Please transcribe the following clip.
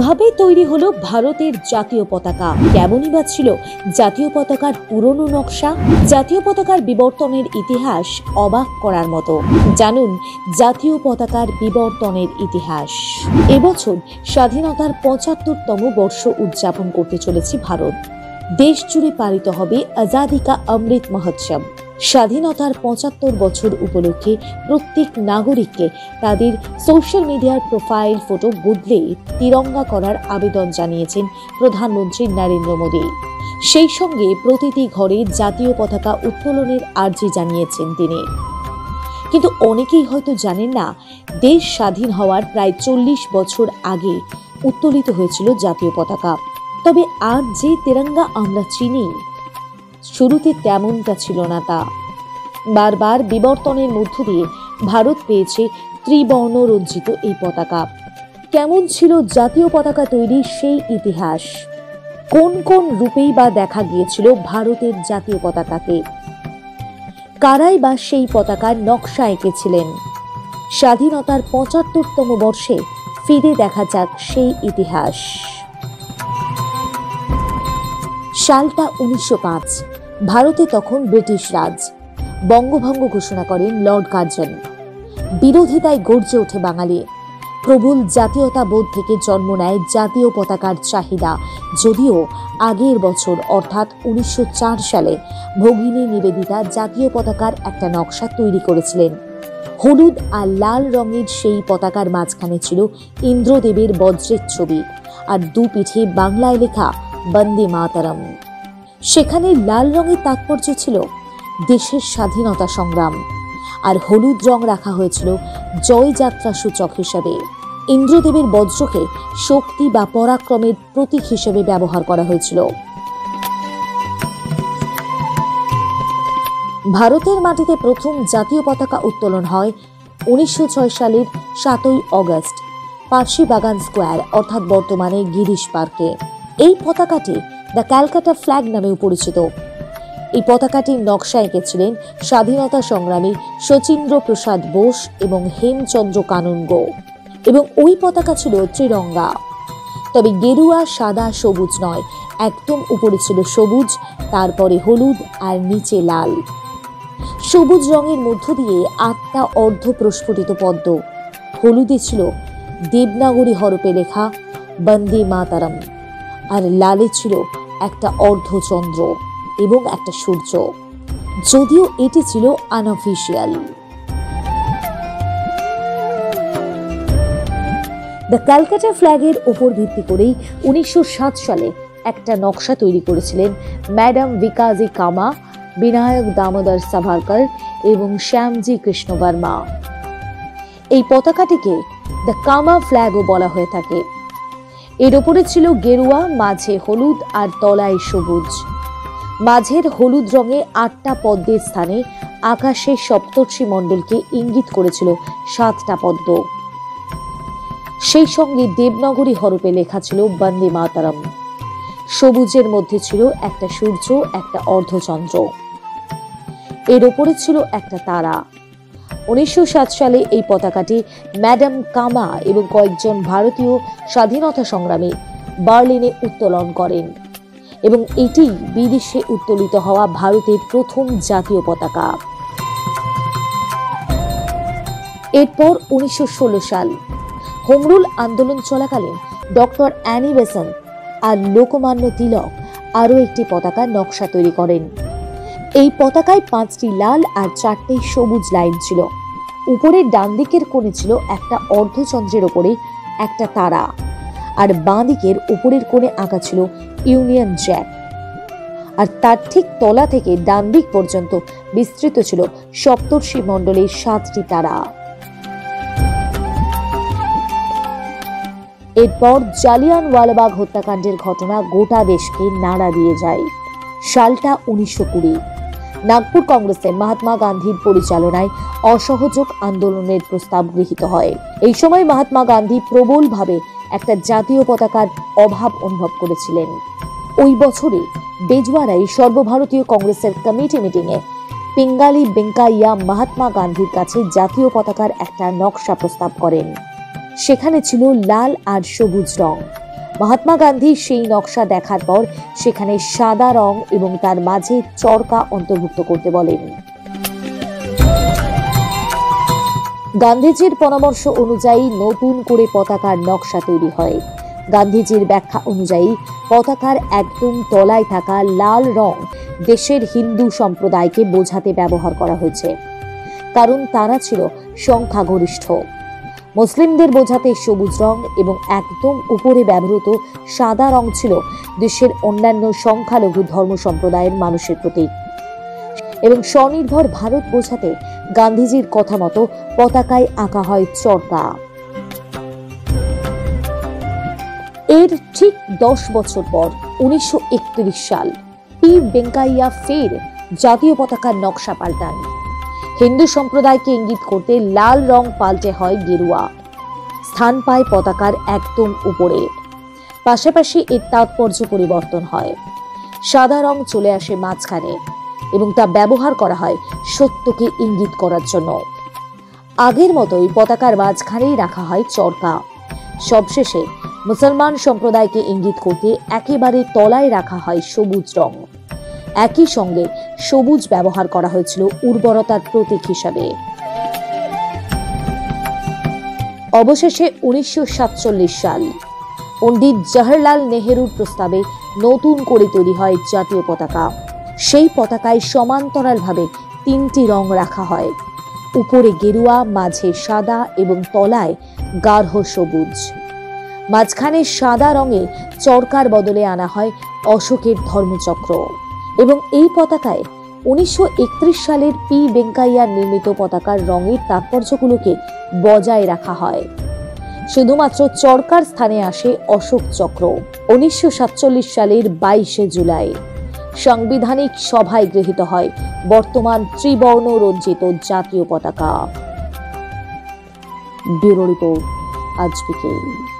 কিভাবে তৈরি হলো ভারতের জাতীয় পতাকা, কেমনই বা ছিল জাতীয় পতাকার পুরনো নকশা, জাতীয় পতাকার বিবর্তনের ইতিহাস অবাক করার মতো। জানুন জাতীয় পতাকার বিবর্তনের ইতিহাস। এবছর স্বাধীনতার ৭৫তম বর্ষ উদযাপন করতে চলেছে ভারত। দেশ জুড়ে পালিত হবে আজাদি কা অমৃত মহোৎসব। স্বাধীনতার ৭৫ বছর উপলক্ষে প্রত্যেক নাগরিককে তাদের সোশ্যাল মিডিয়ার প্রোফাইল ফটো বদলে তিরঙ্গা করার আবেদন জানিয়েছেন প্রধানমন্ত্রী নরেন্দ্র মোদী। সেই সঙ্গে প্রতিটি ঘরে জাতীয় পতাকা উত্তোলনের আর্জি জানিয়েছেন তিনি। কিন্তু অনেকেই হয়তো জানেন না, দেশ স্বাধীন হওয়ার প্রায় ৪০ বছর আগে উত্তোলিত হয়েছিল জাতীয় পতাকা। তবে আজ যে তেরঙ্গা আমরা চিনি, শুরুতে তেমনটা ছিল না। তা বারবার বিবর্তনের মধ্য দিয়ে ভারত পেয়েছে ত্রিবর্ণ রঞ্জিত এই পতাকা। কেমন ছিল জাতীয় পতাকা তৈরির সেই ইতিহাস? কোন কোন রূপেই বা দেখা গিয়েছিল ভারতের জাতীয় পতাকাকে? কারাই বা সেই পতাকার নকশা এঁকেছিলেন? স্বাধীনতার ৭৫তম বর্ষে ফিরে দেখা যাক সেই ইতিহাস। সালটা ১৯০৫। ভারতে তখন ব্রিটিশ রাজ। বঙ্গভঙ্গ ঘোষণা করেন লর্ড কার্জন। বিরোধিতায় গর্জে ওঠে বাঙালি। প্রবল জাতীয়তাবোধ থেকে জন্ম নেয় জাতীয় পতাকার চাহিদা। যদিও আগের বছর অর্থাৎ ১৯০৪ সালে ভগিনী নিবেদিতা জাতীয় পতাকার একটা নকশা তৈরি করেছিলেন। হলুদ আর লাল রঙের সেই পতাকার মাঝখানে ছিল ইন্দ্রদেবের বজ্রের ছবি, আর দু পিঠে বাংলায় লেখা বন্দে মাতরম। সেখানে লাল রঙের তাৎপর্য ছিল দেশের স্বাধীনতা সংগ্রাম, আর হলুদ রং রাখা হয়েছিল জয়যাত্রা সূচক হিসেবে। ইন্দ্রদেবের বজ্রকে শক্তি বা পরাক্রমের প্রতীক হিসেবে ব্যবহার করা হয়েছিল। ভারতের মাটিতে প্রথম জাতীয় পতাকা উত্তোলন হয় ১৯০৬ সালের ৭ই অগাস্ট পার্সি বাগান স্কোয়ার অর্থাৎ বর্তমানে গিরিশ পার্কে। এই পতাকাটি দ্য ক্যালকাটা ফ্ল্যাগ নামেও পরিচিত। এই পতাকাটির নকশা এঁকেছিলেন স্বাধীনতা সংগ্রামী সচিন্দ্র প্রসাদ বোস এবং হেমচন্দ্র কানুনগো, এবং ওই পতাকা ছিল ত্রিরঙ্গা। তবে গেরুয়া, সাদা, সবুজ নয়, একদম উপরে ছিল সবুজ, তারপরে হলুদ আর নিচে লাল। সবুজ রঙের মধ্য দিয়ে ৮টা অর্ধ প্রস্ফুটিত পদ্ম, হলুদে ছিল দেবনাগরী হরপে লেখা বন্দে মাতরম, আর লালে ছিল একটা অর্ধচন্দ্র এবং একটা সূর্য। যদিও এটি ছিল আনঅফিশিয়াল। দ্য ক্যালকাটা ফ্ল্যাগের উপর ভিত্তি করেই ১৯০৭ সালে একটা নকশা তৈরি করেছিলেন ম্যাডাম ভিকাজি কামা, বিনায়ক দামোদর সাভারকর এবং শ্যামজি কৃষ্ণ বর্মা। এই পতাকাটিকে দ্য কামা ফ্ল্যাগও বলা হয়ে থাকে। এর ওপরে ছিল গেরুয়া, মাঝে হলুদ আর তলায় সবুজ। মাঝের হলুদ রঙে ৮টা পদ্মের স্থানে আকাশে সপ্তর্ষি মণ্ডলকে ইঙ্গিত করেছিল ৭টা পদ্ম। সেই সঙ্গে দেবনাগরী হরপে লেখা ছিল বন্দে মাতরম। সবুজের মধ্যে ছিল একটা সূর্য, একটা অর্ধচন্দ্র, এর ওপরে ছিল একটা তারা। ১৯০৭ সালে এই পতাকাটি ম্যাডাম কামা এবং কয়েকজন ভারতীয় স্বাধীনতা সংগ্রামী বার্লিনে উত্তোলন করেন, এবং এটি বিদেশে উত্তোলিত হওয়া ভারতের প্রথম জাতীয় পতাকা। এরপর ১৯১৬ সাল হোমরুল আন্দোলন চলাকালীন ডক্টর অ্যানি বেসন্ত আর লোকমান্য তিলক আরও একটি পতাকা নকশা তৈরি করেন। এই পতাকায় 5টি লাল আর 4টে সবুজ লাইন ছিল। উপরের ডান দিকের কোণে ছিল একটা অর্ধচন্দ্রের ওপরে একটা তারা, আর বাঁ দিকের উপরের কোণে আঁকা ছিল ইউনিয়ন জ্যাক, আর তার ঠিক তলা থেকে ডান দিক পর্যন্ত বিস্তৃত ছিল সপ্তর্ষি মণ্ডলের 7টি তারা। এরপর জালিয়ানওয়ালাবাগ হত্যাকাণ্ডের ঘটনা গোটা দেশকে নাড়া দিয়ে যায়। সালটা ১৯২০। নাগপুর কংগ্রেসে মহাত্মা গান্ধীর পরিচালনায় অসহযোগ আন্দোলনের প্রস্তাব গৃহীত হয়। এই সময় মহাত্মা গান্ধী প্রবলভাবে একটা জাতীয় পতাকার অভাব অনুভব করেছিলেন। ওই বছরে বেজওয়ারায় সর্বভারতীয় কংগ্রেসের কমিটি মিটিংয়ে পিঙ্গালি ভেঙ্কাইয়া মহাত্মা গান্ধীর কাছে জাতীয় পতাকার একটা নকশা প্রস্তাব করেন। সেখানে ছিল লাল আর সবুজ রং, महात्मा गांधी सेई नक्शा देखार पर सेखाने सादा रंग एबं तार माझे चरका अंतर्भुक्त करते बोलेन। गांधीजीर परामर्श अनुयायी नतून करे पताकार नक्शा तैरी हय। गांधीजीर व्याख्या अनुयायी पताकार एकदम तलाय थाका लाल रंग देशेर हिंदू सम्प्रदायके बोझाते व्यवहार करा हयेछे, कारण तारा छिलो संख्यागरिष्ठ। मुस्लिमदेर बोझाते सबुज रंग एबं एकदम उपरे व्यवहृत सादा रंग छिलो देशेर अन्यान्य संख्यालघु धर्म सम्प्रदायेर मानुषेर प्रतीक। स्वनिर्भर भारत बोझाते गांधीजीर कथा मतो पताकाय आँका हय चरका। एर ठीक 10 बछर पर 1931 साल पी वेंकैया फिर जातीय पताकार नक्शा पाल्टान। हिंदू सम्प्रदाय के इंगित करते लाल रंग पाल्टे हय गेरुआ, स्थान पाय पताकार एकदम ऊपरे। पाशापाशी एर तात्पर्य परिवर्तन हय, सादा रंग चले आसे माझखाने এবং তা ব্যবহার করা হয় সত্যকে ইঙ্গিত করার জন্য। আগের মতোই পতাকার মাঝখানেই রাখা হয় চরকা। সবশেষে মুসলমান সম্প্রদায়কে ইঙ্গিত করতে একেবারে তলায় রাখা হয় সবুজ রং। একই সঙ্গে সবুজ ব্যবহার করা হয়েছিল উর্বরতার প্রতীক হিসাবে। অবশেষে 1947 সাল পণ্ডিত জওহরলাল নেহেরুর প্রস্তাবে নতুন করে তৈরি হয় জাতীয় পতাকা। সেই পতাকায় সমান্তরালভাবে তিনটি রং রাখা হয়, উপরে গেরুয়া, মাঝে সাদা এবং তলায় গাঢ় সবুজ। মাঝখানে সাদা রঙে চরকার বদলে আনা হয় অশোকের ধর্মচক্র। এবং এই পতাকায় 1931 সালের পি বেঙ্কাইয়া নির্মিত পতাকার রঙের তাৎপর্যগুলোকে বজায় রাখা হয়। শুধুমাত্র চরকার স্থানে আসে অশোক চক্র। 1947 সালের 22শে জুলাই সাংবিধানিক সভায় গৃহীত হয় বর্তমান ত্রিবর্ণ রঞ্জিত জাতীয় পতাকা। ব্যুরো রিপোর্ট, আজকে।